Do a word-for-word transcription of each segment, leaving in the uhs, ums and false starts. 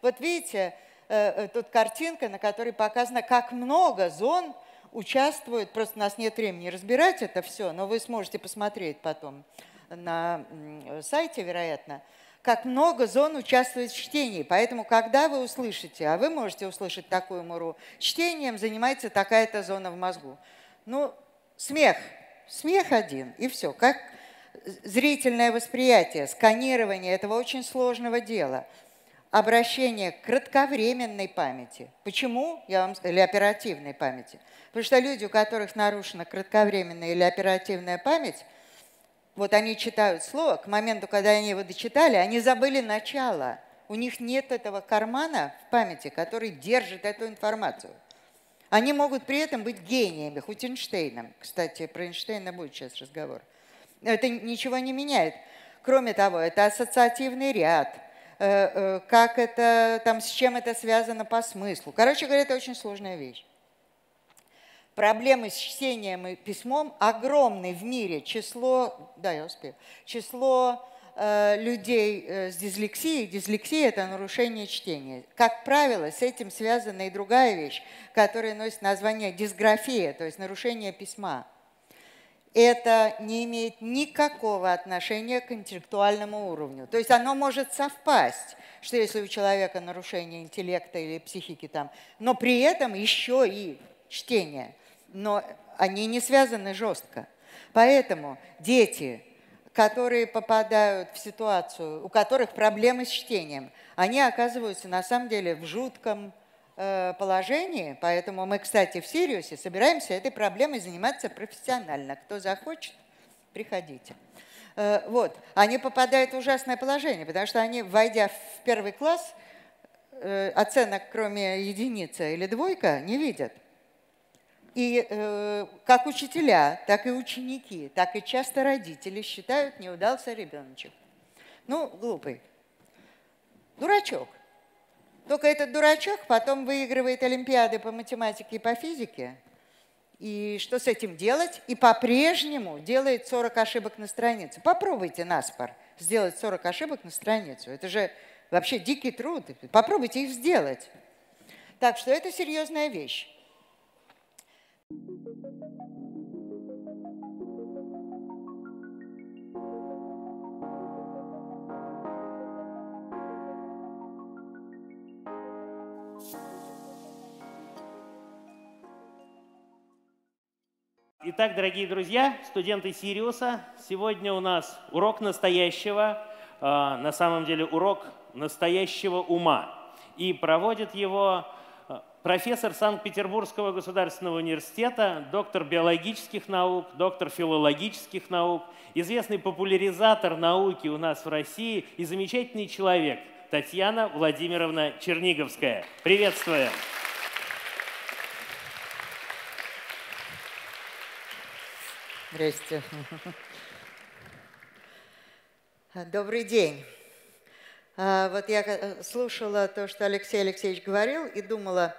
Вот видите, тут картинка, на которой показано, как много зон участвует. Просто у нас нет времени разбирать это все, но вы сможете посмотреть потом на сайте, вероятно, как много зон участвует в чтении. Поэтому, когда вы услышите, а вы можете услышать такую муру, чтением занимается такая-то зона в мозгу. Ну, смех. Смех один, и все. Как зрительное восприятие, сканирование этого очень сложного дела. Обращение к кратковременной памяти. Почему? Я вам сказала, или оперативной памяти. Потому что люди, у которых нарушена кратковременная или оперативная память, вот они читают слово, к моменту, когда они его дочитали, они забыли начало. У них нет этого кармана в памяти, который держит эту информацию. Они могут при этом быть гениями, хоть Эйнштейном. Кстати, про Эйнштейна будет сейчас разговор. Это ничего не меняет. Кроме того, это ассоциативный ряд. Как это, там, с чем это связано по смыслу. Короче говоря, это очень сложная вещь. Проблемы с чтением и письмом огромны в мире. Число, да, я успею, число э, людей с дислексией. Дислексия – это нарушение чтения. Как правило, с этим связана и другая вещь, которая носит название дисграфия, то есть нарушение письма. Это не имеет никакого отношения к интеллектуальному уровню. То есть оно может совпасть, что если у человека нарушение интеллекта или психики, там, но при этом еще и чтение. Но они не связаны жестко. Поэтому дети, которые попадают в ситуацию, у которых проблемы с чтением, они оказываются на самом деле в жутком положении, поэтому мы, кстати, в Сириусе собираемся этой проблемой заниматься профессионально. Кто захочет, приходите. Вот. Они попадают в ужасное положение, потому что они, войдя в первый класс, оценок кроме единицы или двойка не видят. И как учителя, так и ученики, так и часто родители считают, не удался ребеночек. Ну, глупый. Дурачок. Только этот дурачок потом выигрывает олимпиады по математике и по физике. И что с этим делать? И по-прежнему делает сорок ошибок на страницу. Попробуйте наспор сделать сорок ошибок на страницу. Это же вообще дикий труд. Попробуйте их сделать. Так что это серьезная вещь. Итак, дорогие друзья, студенты Сириуса, сегодня у нас урок настоящего, э, на самом деле урок настоящего ума. И проводит его профессор Санкт-Петербургского государственного университета, доктор биологических наук, доктор филологических наук, известный популяризатор науки у нас в России и замечательный человек Татьяна Владимировна Черниговская. Приветствуем! Здрасте. Добрый день. Вот я слушала то, что Алексей Алексеевич говорил, и думала,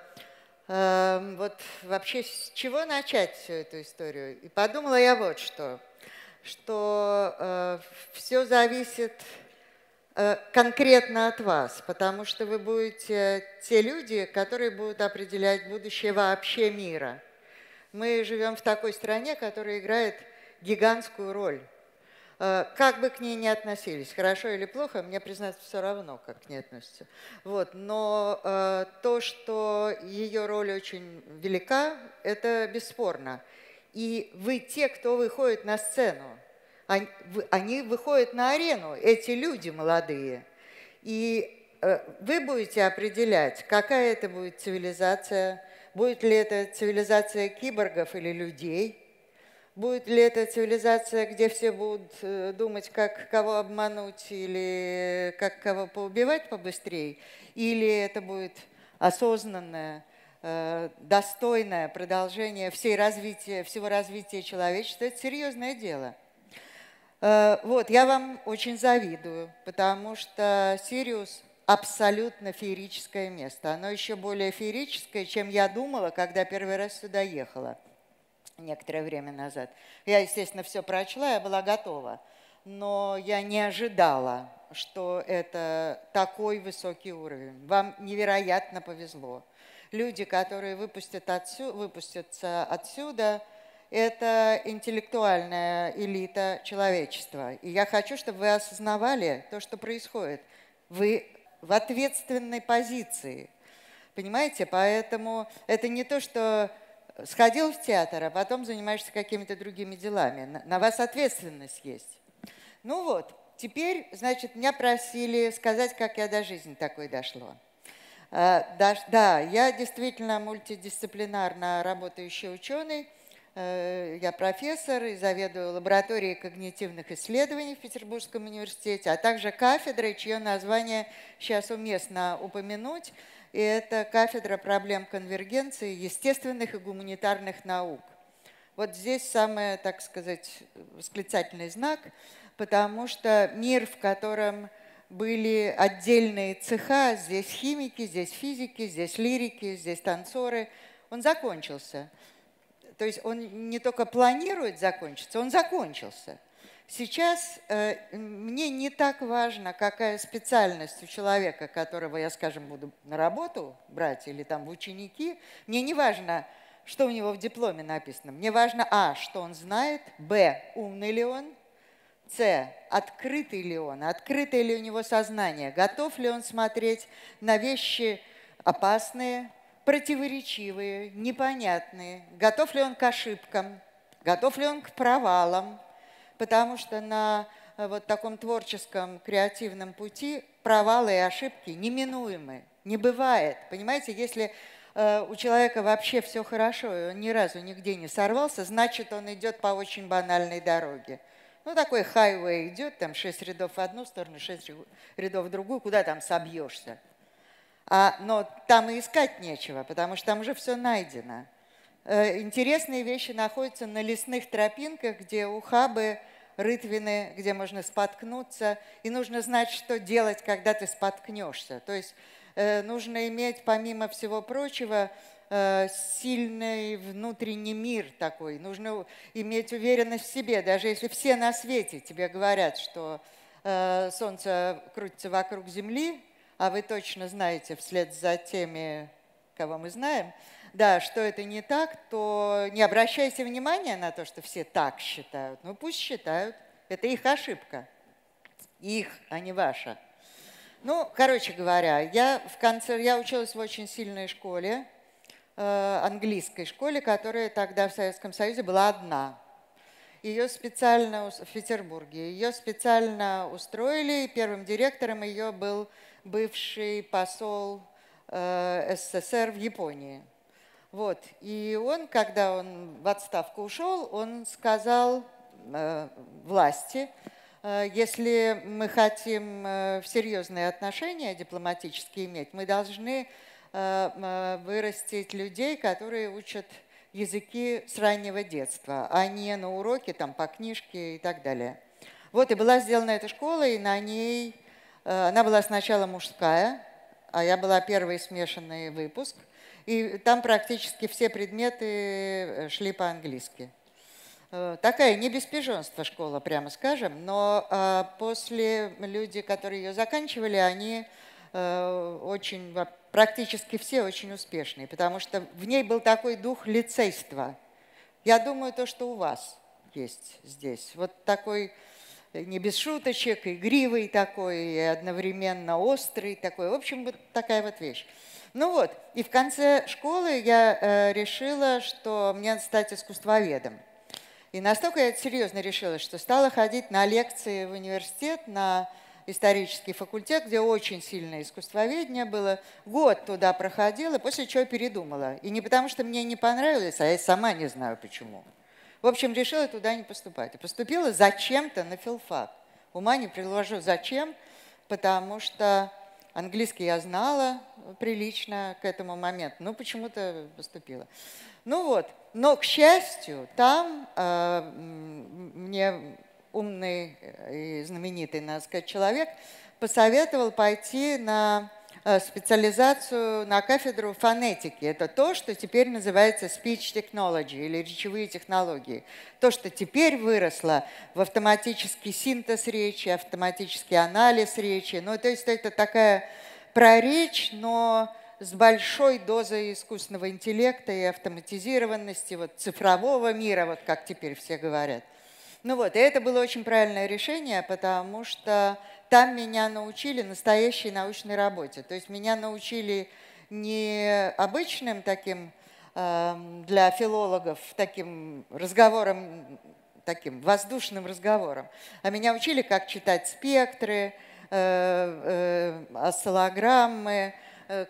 вот вообще с чего начать всю эту историю. И подумала я вот что, что все зависит конкретно от вас, потому что вы будете те люди, которые будут определять будущее вообще мира. Мы живем в такой стране, которая играет гигантскую роль. Как бы к ней ни относились, хорошо или плохо, мне, признаться, все равно, как к ней относятся. Вот. Но то, что ее роль очень велика, это бесспорно. И вы те, кто выходит на сцену, они выходят на арену, эти люди молодые. И вы будете определять, какая это будет цивилизация, будет ли это цивилизация киборгов или людей? Будет ли это цивилизация, где все будут думать, как кого обмануть или как кого поубивать побыстрее? Или это будет осознанное, достойное продолжение всей развития, всего развития человечества? Это серьезное дело. Вот, я вам очень завидую, потому что Сириус абсолютно феерическое место. Оно еще более феерическое, чем я думала, когда первый раз сюда ехала. Некоторое время назад. Я, естественно, все прочла, я была готова, но я не ожидала, что это такой высокий уровень. Вам невероятно повезло. Люди, которые выпустят отсю, выпустятся отсюда, это интеллектуальная элита человечества. И я хочу, чтобы вы осознавали то, что происходит. Вы в ответственной позиции, понимаете? Поэтому это не то, что... Сходил в театр, а потом занимаешься какими-то другими делами. На вас ответственность есть. Ну вот, теперь, значит, меня просили сказать, как я до жизни такой дошла. Да, я действительно мультидисциплинарно работающий ученый. Я профессор и заведую лабораторией когнитивных исследований в Петербургском университете, а также кафедрой, чье название сейчас уместно упомянуть. И это кафедра проблем конвергенции естественных и гуманитарных наук. Вот здесь самый, так сказать, восклицательный знак, потому что мир, в котором были отдельные цеха, здесь химики, здесь физики, здесь лирики, здесь танцоры, он закончился. То есть он не только планирует закончиться, он закончился. Сейчас э, мне не так важно, какая специальность у человека, которого я, скажем, буду на работу брать или там в ученики. Мне не важно, что у него в дипломе написано. Мне важно, а, что он знает, б, умный ли он, с, открытый ли он, открытое ли у него сознание, готов ли он смотреть на вещи опасные, противоречивые, непонятные, готов ли он к ошибкам, готов ли он к провалам. Потому что на вот таком творческом, креативном пути провалы и ошибки неминуемы, не бывает. Понимаете, если э, у человека вообще все хорошо, и он ни разу нигде не сорвался, значит, он идет по очень банальной дороге. Ну, такой хайвей идет, там шесть рядов в одну сторону, шесть рядов в другую, куда там собьешься. А, но там и искать нечего, потому что там уже все найдено. Интересные вещи находятся на лесных тропинках, где ухабы, рытвины, где можно споткнуться. И нужно знать, что делать, когда ты споткнешься. То есть нужно иметь, помимо всего прочего, сильный внутренний мир такой. Нужно иметь уверенность в себе. Даже если все на свете тебе говорят, что Солнце крутится вокруг Земли, а вы точно знаете, вслед за теми, кого мы знаем, да, что это не так, то не обращайте внимания на то, что все так считают. Ну пусть считают. Это их ошибка. Их, а не ваша. Ну, короче говоря, я, в конце, я училась в очень сильной школе, э, английской школе, которая тогда в Советском Союзе была одна. Ее специально в Петербурге. Ее специально устроили, и первым директором ее был бывший посол э, СССР в Японии. Вот. И он, когда он в отставку ушел, он сказал э, власти, э, если мы хотим э, серьезные отношения дипломатические иметь, мы должны э, вырастить людей, которые учат языки с раннего детства, а не на уроке, там, по книжке и так далее. Вот и была сделана эта школа, и на ней э, она была сначала мужская, а я была первый смешанный выпуск. И там практически все предметы шли по-английски. Такая не без пижонства школа, прямо скажем, но после люди, которые ее заканчивали, они очень, практически все очень успешные, потому что в ней был такой дух лицейства. Я думаю, то, что у вас есть здесь. Вот такой не без шуточек, игривый такой, и одновременно острый такой. В общем, вот такая вот вещь. Ну вот, и в конце школы я э, решила, что мне надо стать искусствоведом. И настолько я серьезно решила, что стала ходить на лекции в университет, на исторический факультет, где очень сильное искусствоведение было. Год туда проходила, после чего передумала. И не потому, что мне не понравилось, а я сама не знаю почему. В общем, решила туда не поступать. И поступила зачем-то на филфак. Ума не приложу, зачем, потому что английский я знала прилично к этому моменту, но почему-то поступила. Ну вот, но, к счастью, там э, мне умный и знаменитый, надо сказать, человек посоветовал пойти на специализацию, на кафедру фонетики. Это то, что теперь называется speech technology или речевые технологии. То, что теперь выросло в автоматический синтез речи, автоматический анализ речи. Ну, то есть это такая проречь, но с большой дозой искусственного интеллекта и автоматизированности, вот, цифрового мира, вот как теперь все говорят. Ну вот, и это было очень правильное решение, потому что там меня научили настоящей научной работе. То есть меня научили не обычным таким для филологов таким разговором, таким воздушным разговором, а меня учили, как читать спектры, осциллограммы,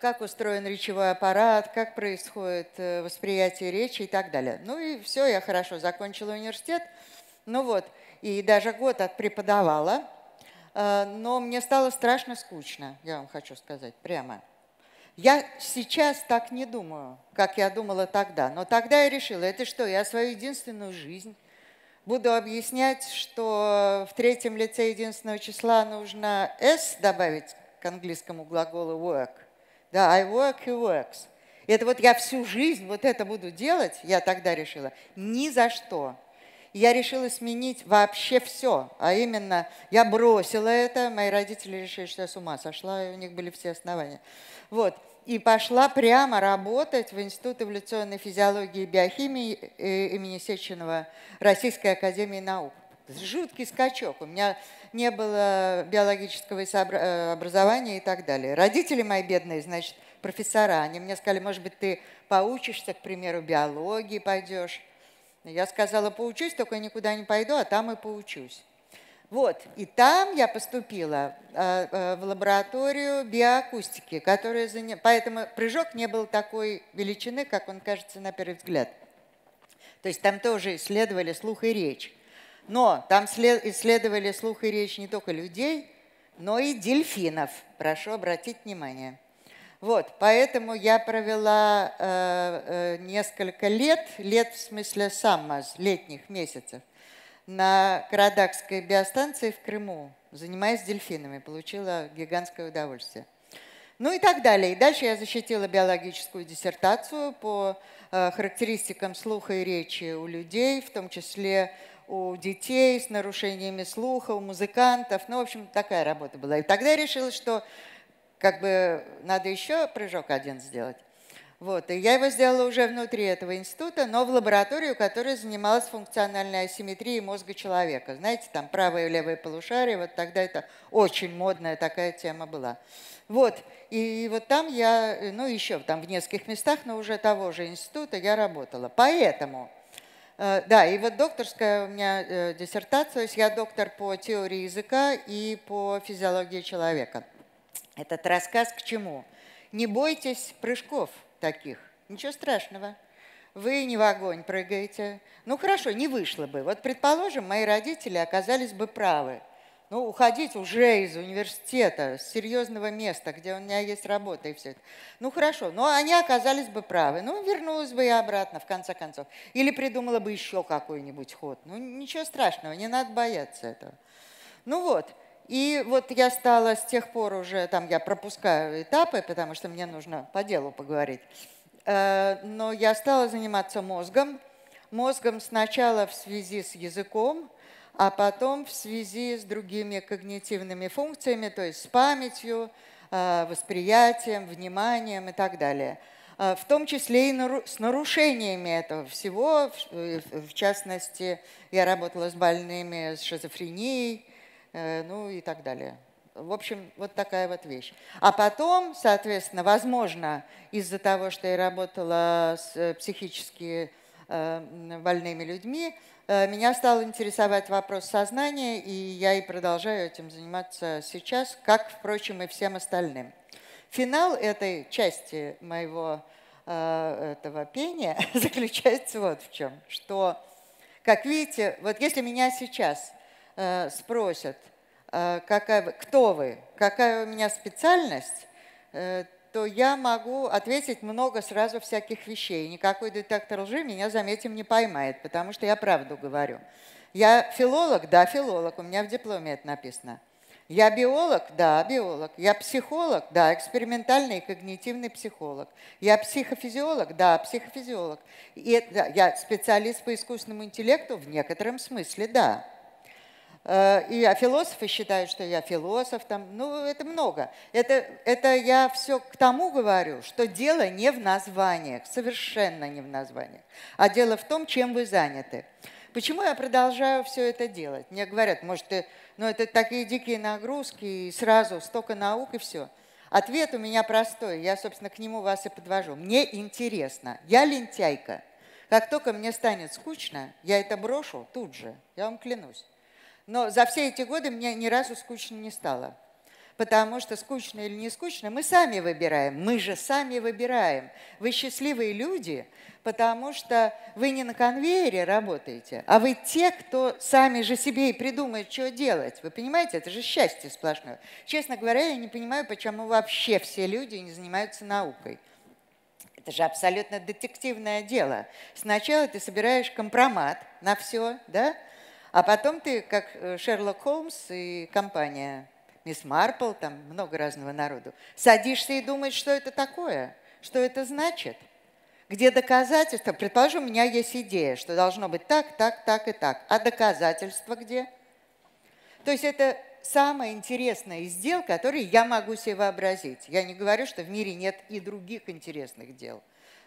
как устроен речевой аппарат, как происходит восприятие речи и так далее. Ну и все, я хорошо закончила университет. Ну вот, и даже год отпреподавала, но мне стало страшно скучно, я вам хочу сказать прямо. Я сейчас так не думаю, как я думала тогда, но тогда я решила, это что, я свою единственную жизнь буду объяснять, что в третьем лице единственного числа нужно «s» добавить к английскому глаголу «work». Да, «I work», «he works». Это вот я всю жизнь вот это буду делать, я тогда решила, ни за что. Я решила сменить вообще все, а именно я бросила это, мои родители решили, что я с ума сошла, и у них были все основания. Вот. И пошла прямо работать в Институт эволюционной физиологии и биохимии имени Сеченова Российской академии наук. Жуткий скачок, у меня не было биологического образования и так далее. Родители мои бедные, значит, профессора, они мне сказали, может быть, ты поучишься, к примеру, биологии пойдешь. Я сказала, поучусь, только я никуда не пойду, а там и поучусь. Вот, и там я поступила в лабораторию биоакустики, которая заняла... Поэтому прыжок не был такой величины, как он кажется на первый взгляд. То есть там тоже исследовали слух и речь. Но там исследовали слух и речь не только людей, но и дельфинов. Прошу обратить внимание. Вот, поэтому я провела э, э, несколько лет, лет в смысле сама, летних месяцев, на Карадагской биостанции в Крыму, занимаясь дельфинами, получила гигантское удовольствие. Ну и так далее. И дальше я защитила биологическую диссертацию по э, характеристикам слуха и речи у людей, в том числе у детей с нарушениями слуха, у музыкантов. Ну, в общем, такая работа была. И тогда я решила, что... Как бы надо еще прыжок один сделать. Вот. И я его сделала уже внутри этого института, но в лабораторию, которая занималась функциональной асимметрией мозга человека. Знаете, там правое и левое полушарие, вот тогда это очень модная такая тема была. Вот. И вот там я, ну еще там в нескольких местах, но уже того же института я работала. Поэтому, да, и вот докторская у меня диссертация, то есть я доктор по теории языка и по физиологии человека. Этот рассказ к чему? Не бойтесь прыжков таких, ничего страшного. Вы не в огонь прыгаете. Ну хорошо, не вышло бы. Вот предположим, мои родители оказались бы правы. Ну уходить уже из университета, с серьезного места, где у меня есть работа и все это. Ну хорошо, но они оказались бы правы. Ну вернулась бы я обратно в конце концов. Или придумала бы еще какой-нибудь ход. Ну ничего страшного, не надо бояться этого. Ну вот. И вот я стала с тех пор уже, там я пропускаю этапы, потому что мне нужно по делу поговорить, но я стала заниматься мозгом. Мозгом сначала в связи с языком, а потом в связи с другими когнитивными функциями, то есть с памятью, восприятием, вниманием и так далее. В том числе и с нарушениями этого всего. В частности, я работала с больными с шизофренией, ну и так далее. В общем, вот такая вот вещь. А потом, соответственно, возможно, из-за того, что я работала с психически больными людьми, меня стал интересовать вопрос сознания, и я и продолжаю этим заниматься сейчас, как, впрочем, и всем остальным. Финал этой части моего этого пения заключается вот в чем, что Как видите, вот если меня сейчас э, спросят, э, какая, кто вы, какая у меня специальность, э, то я могу ответить много сразу всяких вещей. Никакой детектор лжи меня, заметим, не поймает, потому что я правду говорю. Я филолог? Да, филолог. У меня в дипломе это написано. Я биолог? Да, биолог. Я психолог? Да, экспериментальный и когнитивный психолог. Я психофизиолог? Да, психофизиолог. И это, я специалист по искусственному интеллекту? В некотором смысле, да. И я философы считаю, что я философ. Там, ну, это много. Это, это я все к тому говорю, что дело не в названиях, совершенно не в названиях, а дело в том, чем вы заняты. Почему я продолжаю все это делать? Мне говорят, может, ты, ну, это такие дикие нагрузки, и сразу столько наук, и все. Ответ у меня простой, я, собственно, к нему вас и подвожу. Мне интересно. Я лентяйка. Как только мне станет скучно, я это брошу тут же, я вам клянусь. Но за все эти годы мне ни разу скучно не стало. Потому что скучно или не скучно, мы сами выбираем. Мы же сами выбираем. Вы счастливые люди, потому что вы не на конвейере работаете, а вы те, кто сами же себе и придумает, что делать. Вы понимаете, это же счастье сплошное. Честно говоря, я не понимаю, почему вообще все люди не занимаются наукой. Это же абсолютно детективное дело. Сначала ты собираешь компромат на все, да? А потом ты, как Шерлок Холмс и компания, мисс Марпл, там много разного народу, садишься и думаешь, что это такое, что это значит, где доказательства. Предположим, у меня есть идея, что должно быть так, так, так и так. А доказательства где? То есть это самое интересное из дел, которые я могу себе вообразить. Я не говорю, что в мире нет и других интересных дел.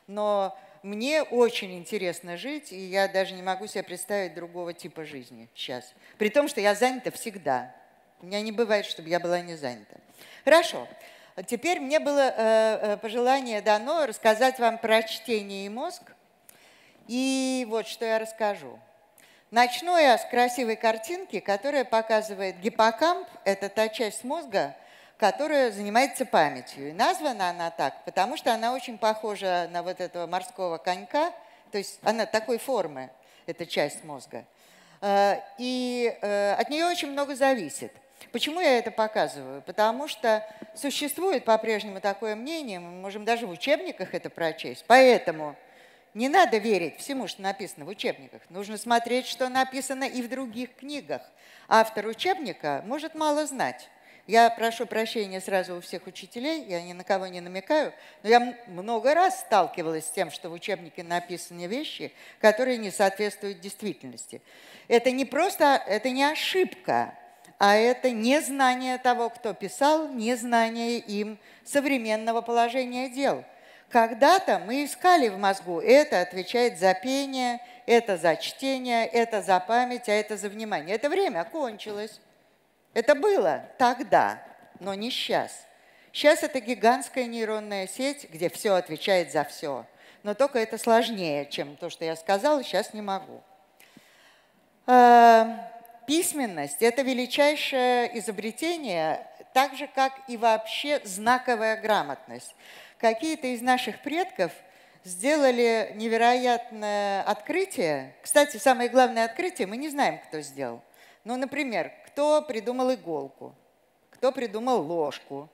Но мне очень интересно жить, и я даже не могу себе представить другого типа жизни сейчас. При том, что я занята всегда. У меня не бывает, чтобы я была не занята. Хорошо. Теперь мне было э, пожелание дано рассказать вам про чтение и мозг. И вот что я расскажу. Начну я с красивой картинки, которая показывает гиппокамп. Это та часть мозга, которая занимается памятью. И названа она так, потому что она очень похожа на вот этого морского конька. То есть она такой формы, эта часть мозга. И от нее очень много зависит. Почему я это показываю? Потому что существует по-прежнему такое мнение, мы можем даже в учебниках это прочесть, поэтому не надо верить всему, что написано в учебниках. Нужно смотреть, что написано и в других книгах. Автор учебника может мало знать. Я прошу прощения сразу у всех учителей, я ни на кого не намекаю, но я много раз сталкивалась с тем, что в учебнике написаны вещи, которые не соответствуют действительности. Это не просто, это не ошибка, а это незнание того, кто писал, незнание им современного положения дел. Когда-то мы искали в мозгу, это отвечает за пение, это за чтение, это за память, а это за внимание. Это время кончилось. Это было тогда, но не сейчас. Сейчас это гигантская нейронная сеть, где все отвечает за все. Но только это сложнее, чем то, что я сказала, сейчас не могу. Письменность – это величайшее изобретение, так же, как и вообще знаковая грамотность. Какие-то из наших предков сделали невероятное открытие. Кстати, самое главное открытие мы не знаем, кто сделал. Ну, например, кто придумал иголку, кто придумал ложку.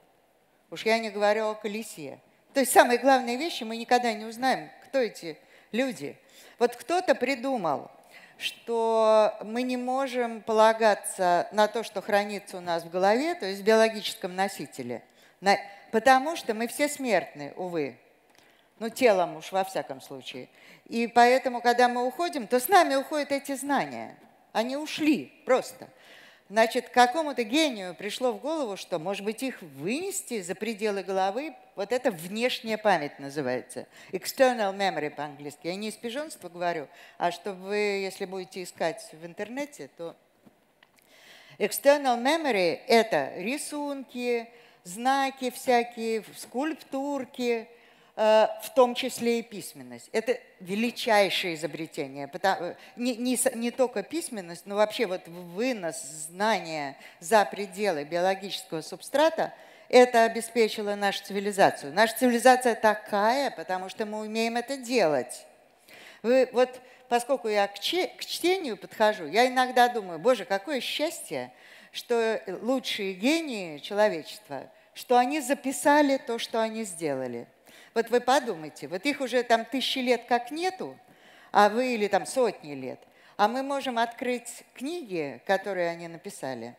Уж я не говорю о колесе. То есть самые главные вещи мы никогда не узнаем, кто эти люди. Вот кто-то придумал, что мы не можем полагаться на то, что хранится у нас в голове, то есть в биологическом носителе. Потому что мы все смертны, увы. Ну, телом уж во всяком случае. И поэтому, когда мы уходим, то с нами уходят эти знания. Они ушли просто. Значит, какому-то гению пришло в голову, что, может быть, их вынести за пределы головы. Вот это внешняя память называется. External memory по-английски. Я не из пижонства говорю, а чтобы вы, если будете искать в интернете, то... External memory – это рисунки, знаки всякие, скульптурки, в том числе и письменность. Это величайшее изобретение. Потому, не, не, не только письменность, но вообще вот вынос знания за пределы биологического субстрата, это обеспечило нашу цивилизацию. Наша цивилизация такая, потому что мы умеем это делать. Вы, вот, поскольку я к, че, к чтению подхожу, я иногда думаю, боже, какое счастье, что лучшие гении человечества, что они записали то, что они сделали. Вот вы подумайте, вот их уже там тысячи лет как нету, а вы или там сотни лет, а мы можем открыть книги, которые они написали,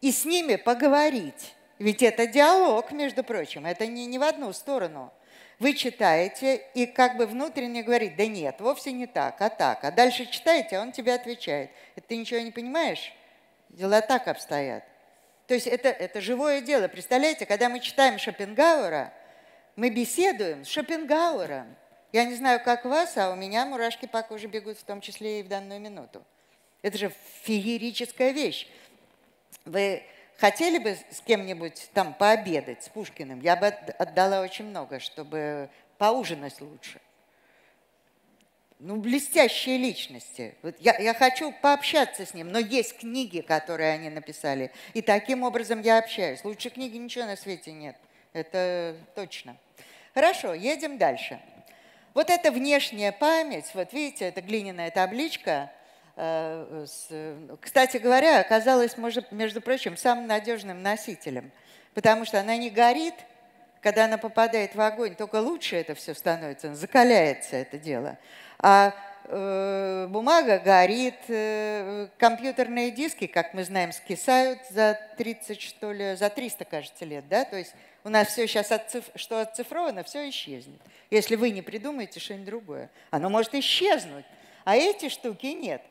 и с ними поговорить. Ведь это диалог, между прочим, это не, не в одну сторону. Вы читаете и как бы внутренне говорите, да нет, вовсе не так, а так. А дальше читаете, а он тебе отвечает. Это ты ничего не понимаешь? Дела так обстоят. То есть это, это живое дело. Представляете, когда мы читаем Шопенгауэра, мы беседуем с Шопенгауэром. Я не знаю, как вас, а у меня мурашки по коже бегут, в том числе и в данную минуту. Это же феерическая вещь. Вы хотели бы с кем-нибудь там пообедать, с Пушкиным? Я бы отдала очень много, чтобы поужинать лучше. Ну, блестящие личности. Вот я, я хочу пообщаться с ним, но есть книги, которые они написали. И таким образом я общаюсь. Лучше книги ничего на свете нет. Это точно. Хорошо, едем дальше. Вот эта внешняя память, вот видите, это глиняная табличка. Кстати говоря, оказалась, между прочим, самым надежным носителем, потому что она не горит, когда она попадает в огонь, только лучше это все становится, закаляется это дело. А э, бумага горит, э, компьютерные диски, как мы знаем, скисают за тридцать, что ли, за триста, кажется, лет, да, то есть у нас все сейчас, отциф... что отцифровано, все исчезнет. Если вы не придумаете что-нибудь другое, оно может исчезнуть, а эти штуки нет.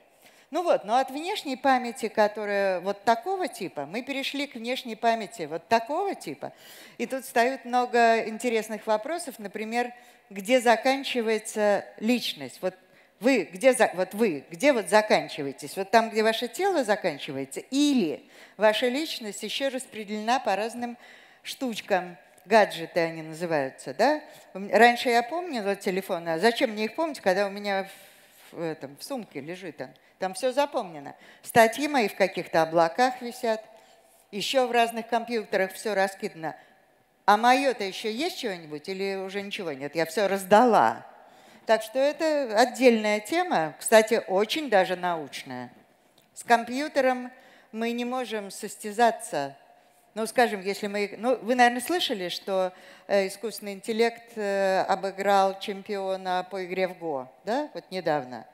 Ну вот, но от внешней памяти, которая вот такого типа, мы перешли к внешней памяти вот такого типа. И тут встают много интересных вопросов, например, где заканчивается личность. Вот вы, где, вот вы, где вот заканчиваетесь? Вот там, где ваше тело заканчивается, или ваша личность еще распределена по разным штучкам. Гаджеты они называются, да? Раньше я помнила телефон, а зачем мне их помнить, когда у меня в, этом, в сумке лежит он? Там все запомнено. Статьи мои в каких-то облаках висят, еще в разных компьютерах все раскидано. А мое-то еще есть чего-нибудь или уже ничего нет? Я все раздала. Так что это отдельная тема, кстати, очень даже научная. С компьютером мы не можем состязаться. Ну, скажем, если мы… Ну, вы, наверное, слышали, что искусственный интеллект обыграл чемпиона по игре в Го, да, вот недавно.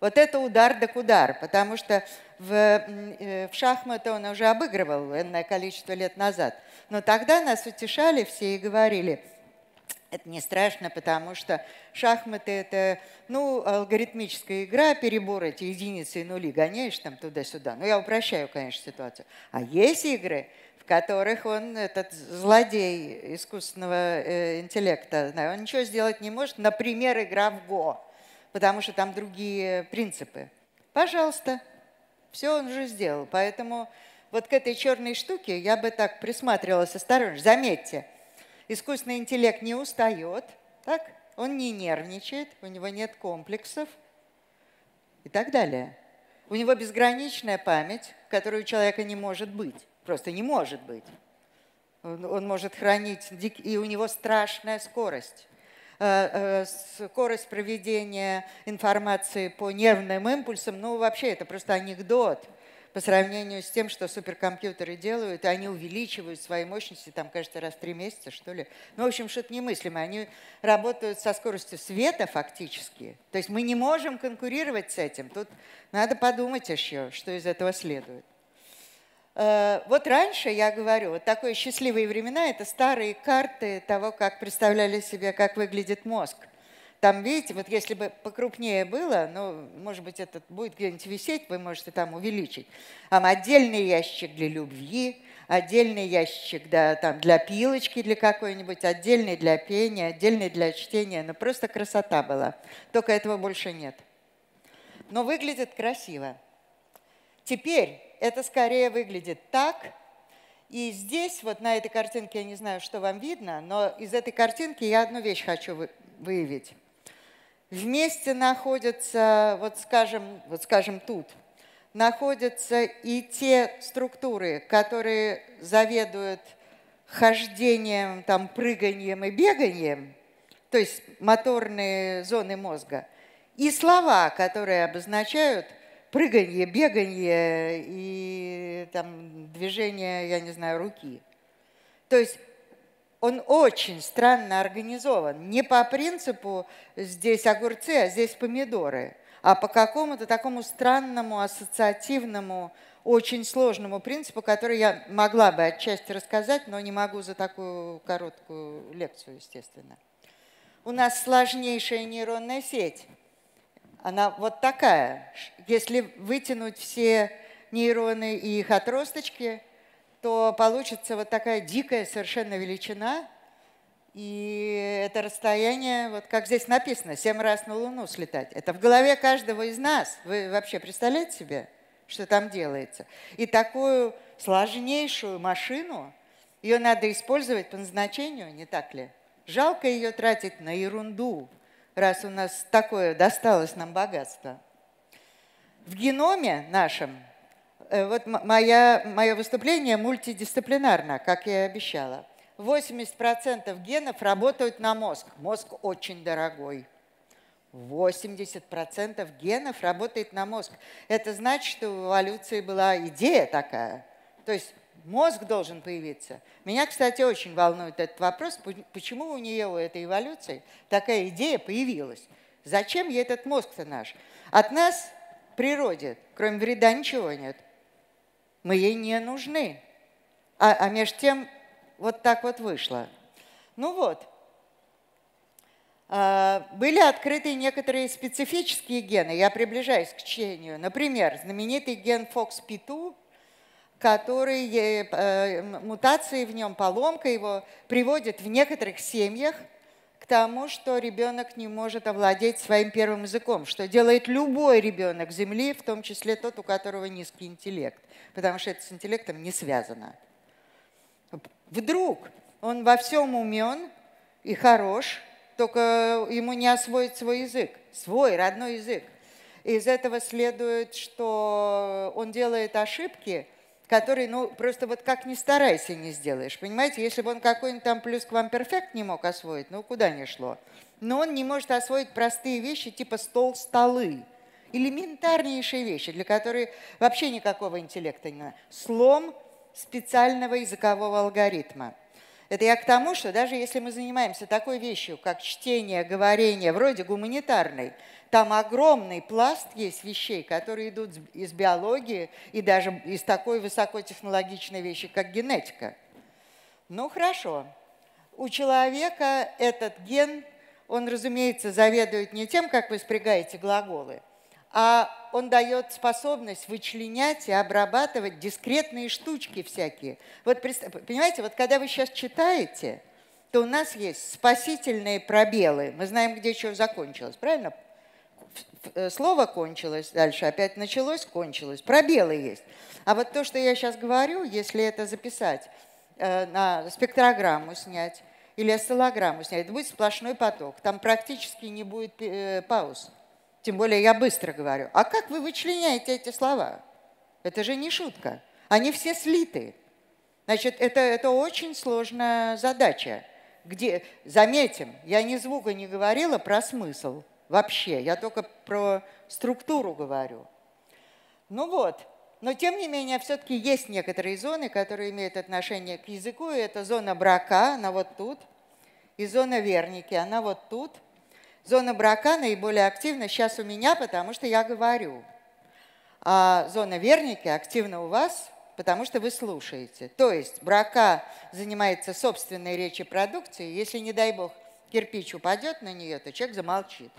Вот это удар так удар, потому что в, в шахматы он уже обыгрывал энное количество лет назад. Но тогда нас утешали все и говорили, это не страшно, потому что шахматы – это, ну, алгоритмическая игра, переборы, эти единицы и нули, гоняешь там туда-сюда. Ну, я упрощаю, конечно, ситуацию. А есть игры, в которых он, этот злодей искусственного интеллекта, он ничего сделать не может, например, игра в Го, потому что там другие принципы. Пожалуйста, все он уже сделал. Поэтому вот к этой черной штуке я бы так присматривалась осторожно. Заметьте, искусственный интеллект не устает, так? Он не нервничает, у него нет комплексов и так далее. У него безграничная память, которой у человека не может быть. Просто не может быть. Он, он может хранить, и у него страшная скорость. Скорость проведения информации по нервным импульсам, ну вообще это просто анекдот по сравнению с тем, что суперкомпьютеры делают, и они увеличивают свои мощности, там, кажется, раз в три месяца, что ли. Ну, в общем, что-то немыслимое. Они работают со скоростью света фактически. То есть мы не можем конкурировать с этим. Тут надо подумать еще, что из этого следует. Вот раньше, я говорю, вот такие счастливые времена – это старые карты того, как представляли себе, как выглядит мозг. Там, видите, вот если бы покрупнее было, ну, может быть, это будет где-нибудь висеть, вы можете там увеличить. Там отдельный ящик для любви, отдельный ящик, да, там, для пилочки для какой-нибудь, отдельный для пения, отдельный для чтения. Ну, просто красота была. Только этого больше нет. Но выглядит красиво. Теперь… Это скорее выглядит так. И здесь, вот на этой картинке, я не знаю, что вам видно, но из этой картинки я одну вещь хочу выявить. Вместе находятся, вот скажем, вот скажем тут, находятся и те структуры, которые заведуют хождением, там, прыганием и беганием, то есть моторные зоны мозга, И слова, которые обозначают прыганье, беганье и там, движение, я не знаю, руки. То есть он очень странно организован. Не по принципу «здесь огурцы, а здесь помидоры», а по какому-то такому странному, ассоциативному, очень сложному принципу, который я могла бы отчасти рассказать, но не могу за такую короткую лекцию, естественно. У нас сложнейшая нейронная сеть. Она вот такая. Если вытянуть все нейроны и их отросточки, то получится вот такая дикая совершенно величина. И это расстояние, вот как здесь написано, семь раз на Луну слетать. Это в голове каждого из нас. Вы вообще представляете себе, что там делается? И такую сложнейшую машину, ее надо использовать по назначению, не так ли? Жалко ее тратить на ерунду, раз у нас такое досталось нам богатство. В геноме нашем, вот моя, мое выступление мультидисциплинарно, как я и обещала. восемьдесят процентов генов работают на мозг. Мозг очень дорогой. восемьдесят процентов генов работает на мозг. Это значит, что в эволюции была идея такая. То есть мозг должен появиться. Меня, кстати, очень волнует этот вопрос, почему у нее, у этой эволюции, такая идея появилась. Зачем ей этот мозг-то наш? От нас, природе, кроме вреда, ничего нет. Мы ей не нужны. А, а между тем... Вот так вот вышло. Ну вот. Были открыты некоторые специфические гены. Я приближаюсь к чтению. Например, знаменитый ген фокс пи два, который, мутации в нем, поломка его, приводит в некоторых семьях к тому, что ребенок не может овладеть своим первым языком, что делает любой ребенок Земли, в том числе тот, у которого низкий интеллект, потому что это с интеллектом не связано. Вдруг он во всем умен и хорош, только ему не освоить свой язык, свой родной язык. Из этого следует, что он делает ошибки, которые, ну, просто вот как ни старайся, не сделаешь. Понимаете, если бы он какой-нибудь там плюсквамперфект не мог освоить, ну, куда ни шло. Но он не может освоить простые вещи типа стол, столы. Элементарнейшие вещи, для которых вообще никакого интеллекта не надо. Слом специального языкового алгоритма. Это я к тому, что даже если мы занимаемся такой вещью, как чтение, говорение, вроде гуманитарной, там огромный пласт есть вещей, которые идут из биологии и даже из такой высокотехнологичной вещи, как генетика. Ну хорошо. У человека этот ген, он, разумеется, заведует не тем, как вы спрягаете глаголы, а он дает способность вычленять и обрабатывать дискретные штучки всякие. Вот, понимаете, вот когда вы сейчас читаете, то у нас есть спасительные пробелы. Мы знаем, где что закончилось, правильно? Слово кончилось, дальше опять началось, кончилось. Пробелы есть. А вот то, что я сейчас говорю, если это записать, на спектрограмму снять или осциллограмму снять, это будет сплошной поток. Там практически не будет пауз. Тем более я быстро говорю. А как вы вычленяете эти слова? Это же не шутка. Они все слиты. Значит, это, это очень сложная задача. Где, заметим, я ни звука не говорила про смысл вообще. Я только про структуру говорю. Ну вот. Но тем не менее, все-таки есть некоторые зоны, которые имеют отношение к языку. И это зона Брока, она вот тут. И зона Вернике, она вот тут. Зона Брока наиболее активна сейчас у меня, потому что я говорю. А зона Вернике активна у вас, потому что вы слушаете. То есть Брока занимается собственной речепродукцией. Если, не дай бог, кирпич упадет на нее, то человек замолчит.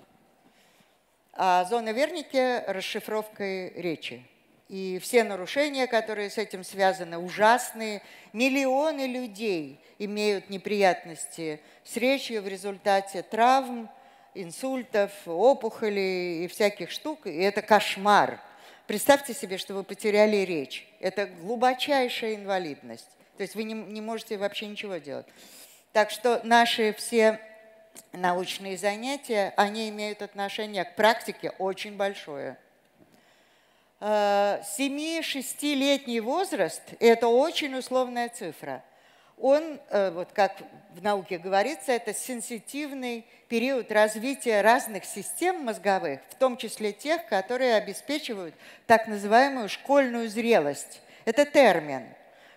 А зона Вернике – расшифровкой речи. И все нарушения, которые с этим связаны, ужасные. Миллионы людей имеют неприятности с речью в результате травм, инсультов, опухолей и всяких штук. И это кошмар. Представьте себе, что вы потеряли речь. Это глубочайшая инвалидность. То есть вы не, не можете вообще ничего делать. Так что наши все научные занятия, они имеют отношение к практике очень большое. семь-шестилетний возраст – это очень условная цифра. он, вот как в науке говорится, это сенситивный период развития разных систем мозговых, в том числе тех, которые обеспечивают так называемую школьную зрелость. Это термин.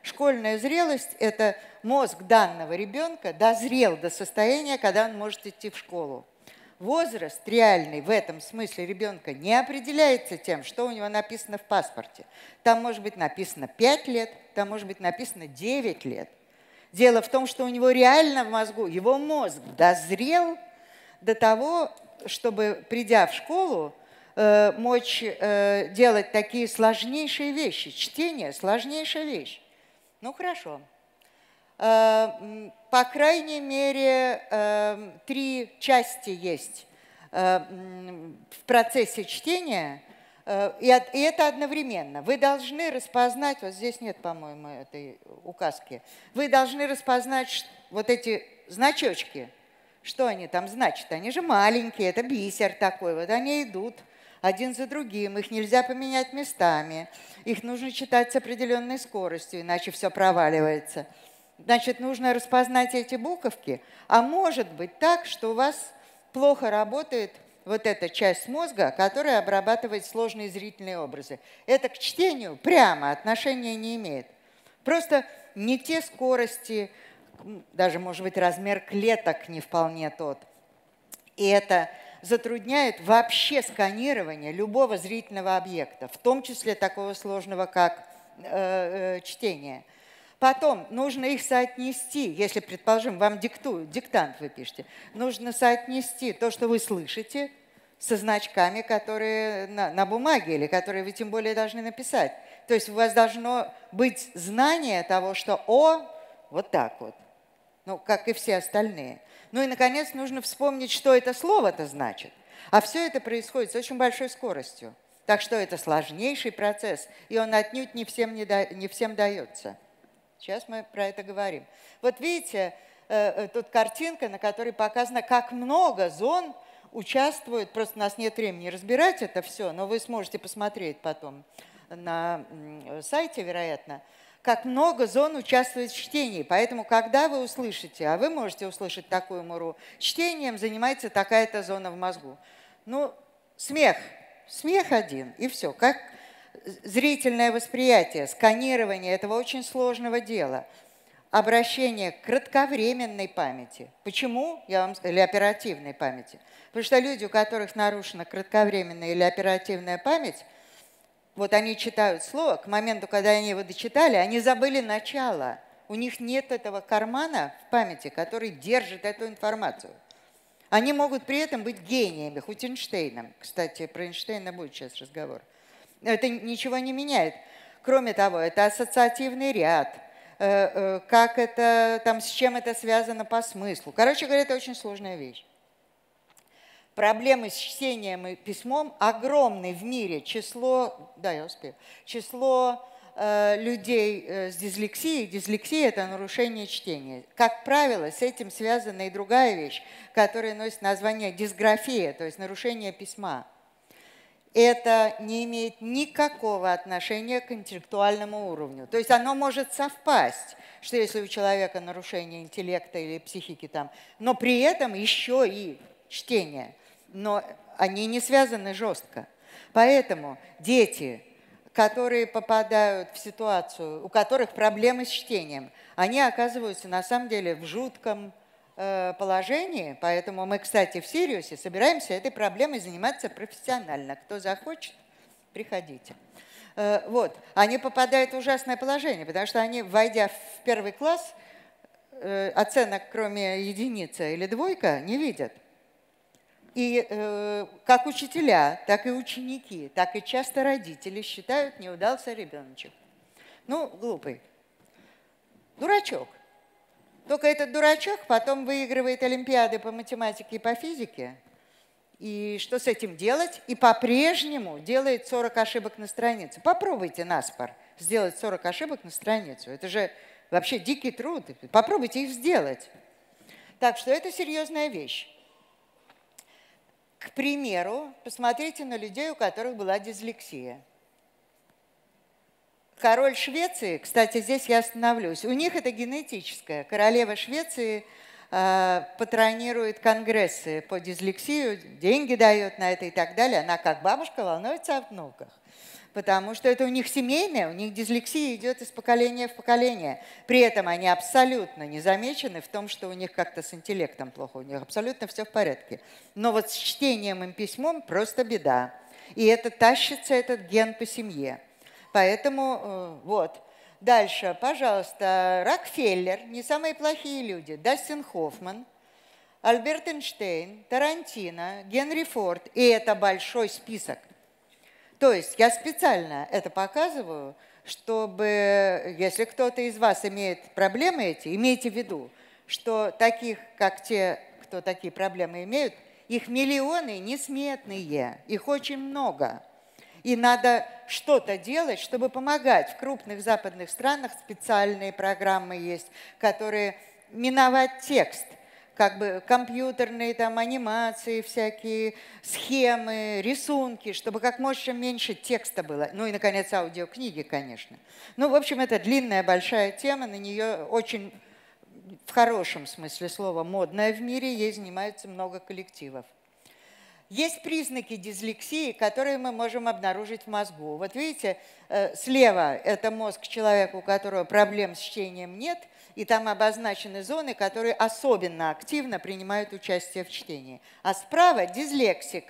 Школьная зрелость – это мозг данного ребенка дозрел до состояния, когда он может идти в школу. Возраст реальный в этом смысле ребенка не определяется тем, что у него написано в паспорте. Там может быть написано пять лет, там может быть написано девять лет. Дело в том, что у него реально в мозгу, его мозг дозрел до того, чтобы, придя в школу, э, мочь э, делать такие сложнейшие вещи. Чтение – сложнейшая вещь. Ну, хорошо. Э, по крайней мере, э, три части есть э, в процессе чтения, э, и, от, и это одновременно. Вы должны распознать, вот здесь нет, по-моему, этой указки, вы должны распознать вот эти значочки. Что они там значат? Они же маленькие, это бисер такой. Вот они идут один за другим, их нельзя поменять местами, их нужно читать с определенной скоростью, иначе все проваливается. Значит, нужно распознать эти буковки. А может быть так, что у вас плохо работает вот эта часть мозга, которая обрабатывает сложные зрительные образы. Это к чтению прямо отношения не имеет. Просто не те скорости, даже, может быть, размер клеток не вполне тот. И это затрудняет вообще сканирование любого зрительного объекта, в том числе такого сложного, как э, чтение. Потом нужно их соотнести, если, предположим, вам диктуют, диктант вы пишете, нужно соотнести то, что вы слышите, со значками, которые на, на бумаге или которые вы тем более должны написать. То есть у вас должно быть знание того, что «о» вот так вот, ну, как и все остальные. Ну и, наконец, нужно вспомнить, что это слово-то значит. А все это происходит с очень большой скоростью. Так что это сложнейший процесс, и он отнюдь не всем, не да, не всем дается. Сейчас мы про это говорим. Вот видите, э, тут картинка, на которой показано, как много зон участвует. Просто у нас нет времени разбирать это все, но вы сможете посмотреть потом на сайте, вероятно, как много зон участвует в чтении. Поэтому, когда вы услышите, а вы можете услышать такую муру, чтением занимается такая-то зона в мозгу. Ну, смех. Смех один, и все. Как зрительное восприятие, сканирование этого очень сложного дела. Обращение к кратковременной памяти. Почему? Я вам... Или оперативной памяти. Потому что люди, у которых нарушена кратковременная или оперативная память, вот они читают слово, к моменту, когда они его дочитали, они забыли начало. У них нет этого кармана в памяти, который держит эту информацию. Они могут при этом быть гениями, хоть Эйнштейном. Кстати, про Эйнштейна будет сейчас разговор. Это ничего не меняет. Кроме того, это ассоциативный ряд. Как это, там, с чем это связано по смыслу. Короче говоря, это очень сложная вещь. Проблемы с чтением и письмом огромны в мире. Число, да, я успею, число э, людей с дислексией. Дислексия – это нарушение чтения. Как правило, с этим связана и другая вещь, которая носит название дисграфия, то есть нарушение письма. Это не имеет никакого отношения к интеллектуальному уровню. То есть оно может совпасть, что если у человека нарушение интеллекта или психики, там, но при этом еще и чтение. Но они не связаны жестко. Поэтому дети, которые попадают в ситуацию, у которых проблемы с чтением, они оказываются на самом деле в жутком положении. Поэтому мы, кстати, в Сириусе собираемся этой проблемой заниматься профессионально. Кто захочет, приходите. Вот. Они попадают в ужасное положение, потому что они, войдя в первый класс, оценок кроме единицы или двойка не видят. И э, как учителя, так и ученики, так и часто родители считают, не удался ребеночек. Ну, глупый. Дурачок. Только этот дурачок потом выигрывает олимпиады по математике и по физике. И что с этим делать? И по-прежнему делает сорок ошибок на страницу. Попробуйте наспор сделать сорок ошибок на страницу. Это же вообще дикий труд. Попробуйте их сделать. Так что это серьезная вещь. К примеру, посмотрите на людей, у которых была дислексия. Король Швеции, кстати, здесь я остановлюсь, у них это генетическое. Королева Швеции э, патронирует конгрессы по дислексию, деньги дает на это и так далее. Она как бабушка волнуется о внуках, потому что это у них семейное, у них дислексия идет из поколения в поколение. При этом они абсолютно не замечены в том, что у них как-то с интеллектом плохо, у них абсолютно все в порядке. Но вот с чтением им письмом просто беда. И это тащится этот ген по семье. Поэтому вот. Дальше, пожалуйста, Рокфеллер, не самые плохие люди, Дастин Хоффман, Альберт Эйнштейн, Тарантино, Генри Форд. И это большой список. То есть я специально это показываю, чтобы, если кто-то из вас имеет проблемы эти, имейте в виду, что таких, как те, кто такие проблемы имеют, их миллионы несметные, их очень много. И надо что-то делать, чтобы помогать. В крупных западных странах специальные программы есть, которые миновать текст. Как бы компьютерные там, анимации всякие, схемы, рисунки, чтобы как можно меньше текста было. Ну и, наконец, аудиокниги, конечно. Ну, в общем, это длинная, большая тема, на нее очень, в хорошем смысле слова, модная в мире, ей занимаются много коллективов. Есть признаки дислексии, которые мы можем обнаружить в мозгу. Вот видите, слева это мозг человека, у которого проблем с чтением нет, и там обозначены зоны, которые особенно активно принимают участие в чтении. А справа дислексик,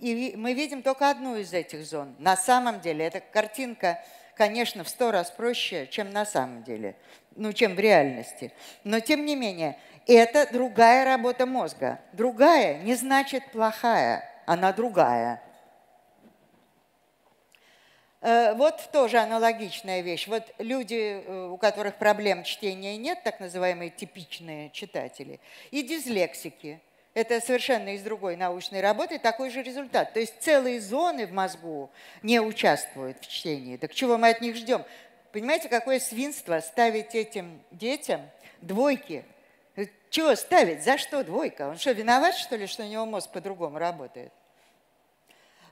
и мы видим только одну из этих зон. На самом деле эта картинка, конечно, в сто раз проще, чем на самом деле, ну, чем в реальности. Но тем не менее… Это другая работа мозга. Другая не значит плохая, она другая. Вот тоже аналогичная вещь. Вот люди, у которых проблем чтения нет, так называемые типичные читатели, и дислексики. Это совершенно из другой научной работы такой же результат. То есть целые зоны в мозгу не участвуют в чтении. Так чего мы от них ждем? Понимаете, какое свинство ставить этим детям двойки? Чего ставить? За что двойка? Он что, виноват, что ли, что у него мозг по-другому работает?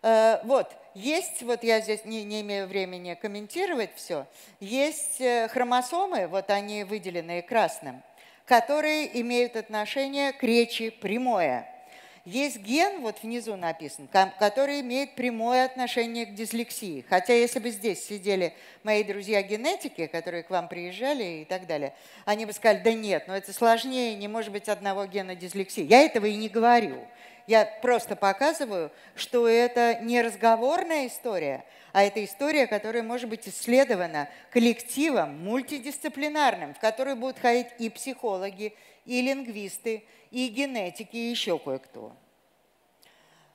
Э, вот, есть, вот я здесь не, не имею времени комментировать все, есть хромосомы, вот они выделенные красным, которые имеют отношение к речи прямое. Есть ген, вот внизу написан, который имеет прямое отношение к дислексии. Хотя если бы здесь сидели мои друзья-генетики, которые к вам приезжали и так далее, они бы сказали, да нет, но это сложнее, не может быть одного гена дислексии. Я этого и не говорю. Я просто показываю, что это не разговорная история, а это история, которая может быть исследована коллективом мультидисциплинарным, в который будут ходить и психологи, и лингвисты, и генетики, и еще кое-кто.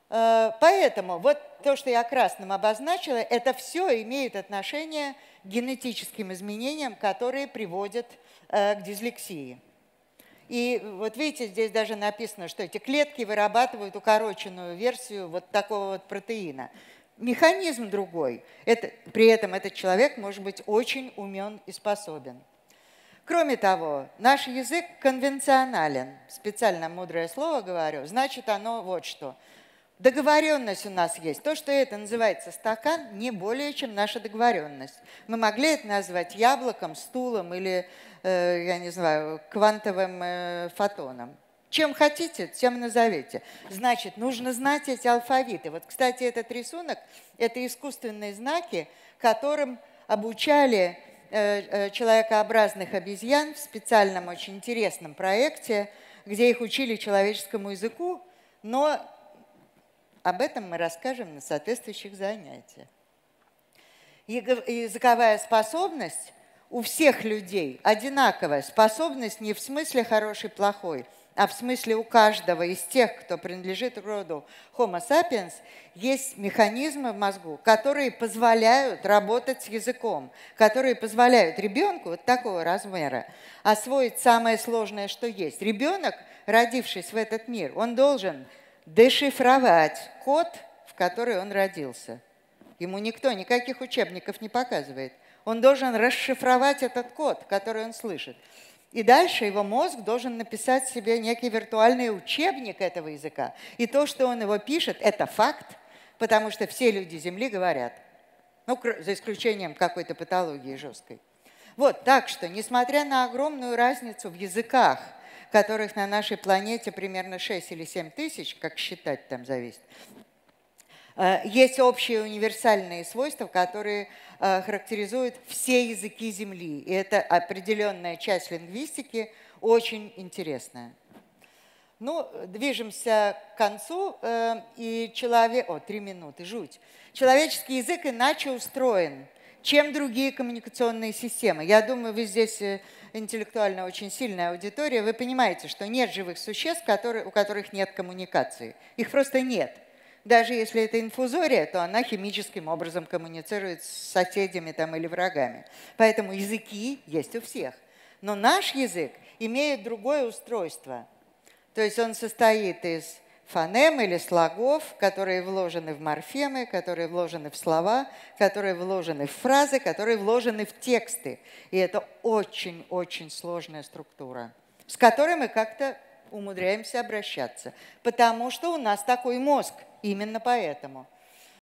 Поэтому вот то, что я красным обозначила, это все имеет отношение к генетическим изменениям, которые приводят к дислексии. И вот видите, здесь даже написано, что эти клетки вырабатывают укороченную версию вот такого вот протеина. Механизм другой. Это, при этом этот человек может быть очень умен и способен. Кроме того, наш язык конвенционален. Специально мудрое слово говорю. Значит, оно вот что. Договоренность у нас есть. То, что это называется стакан, не более, чем наша договоренность. Мы могли это назвать яблоком, стулом или, э, я не знаю, квантовым э, фотоном. Чем хотите, тем назовите. Значит, нужно знать эти алфавиты. Вот, кстати, этот рисунок – это искусственные знаки, которым обучали э, э, человекообразных обезьян в специальном очень интересном проекте, где их учили человеческому языку, но… Об этом мы расскажем на соответствующих занятиях. Языковая способность у всех людей одинаковая. Способность не в смысле хороший-плохой, а в смысле у каждого из тех, кто принадлежит роду Homo sapiens, есть механизмы в мозгу, которые позволяют работать с языком, которые позволяют ребенку вот такого размера освоить самое сложное, что есть. Ребенок, родившись в этот мир, он должен дешифровать код, в который он родился. Ему никто никаких учебников не показывает. Он должен расшифровать этот код, который он слышит. И дальше его мозг должен написать себе некий виртуальный учебник этого языка. И то, что он его пишет, это факт, потому что все люди Земли говорят. Ну, за исключением какой-то патологии жесткой. Вот, так что, несмотря на огромную разницу в языках, которых на нашей планете примерно шесть или семь тысяч, как считать там зависит, есть общие универсальные свойства, которые характеризуют все языки Земли. И это определенная часть лингвистики, очень интересная. Ну, движемся к концу, и человек... О, три минуты, жуть. Человеческий язык иначе устроен, чем другие коммуникационные системы. Я думаю, вы здесь интеллектуально очень сильная аудитория, вы понимаете, что нет живых существ, которые, у которых нет коммуникации. Их просто нет. Даже если это инфузория, то она химическим образом коммуницирует с соседями там, или врагами. Поэтому языки есть у всех. Но наш язык имеет другое устройство. То есть он состоит из фонем или слогов, которые вложены в морфемы, которые вложены в слова, которые вложены в фразы, которые вложены в тексты. И это очень-очень сложная структура, с которой мы как-то умудряемся обращаться. Потому что у нас такой мозг, именно поэтому.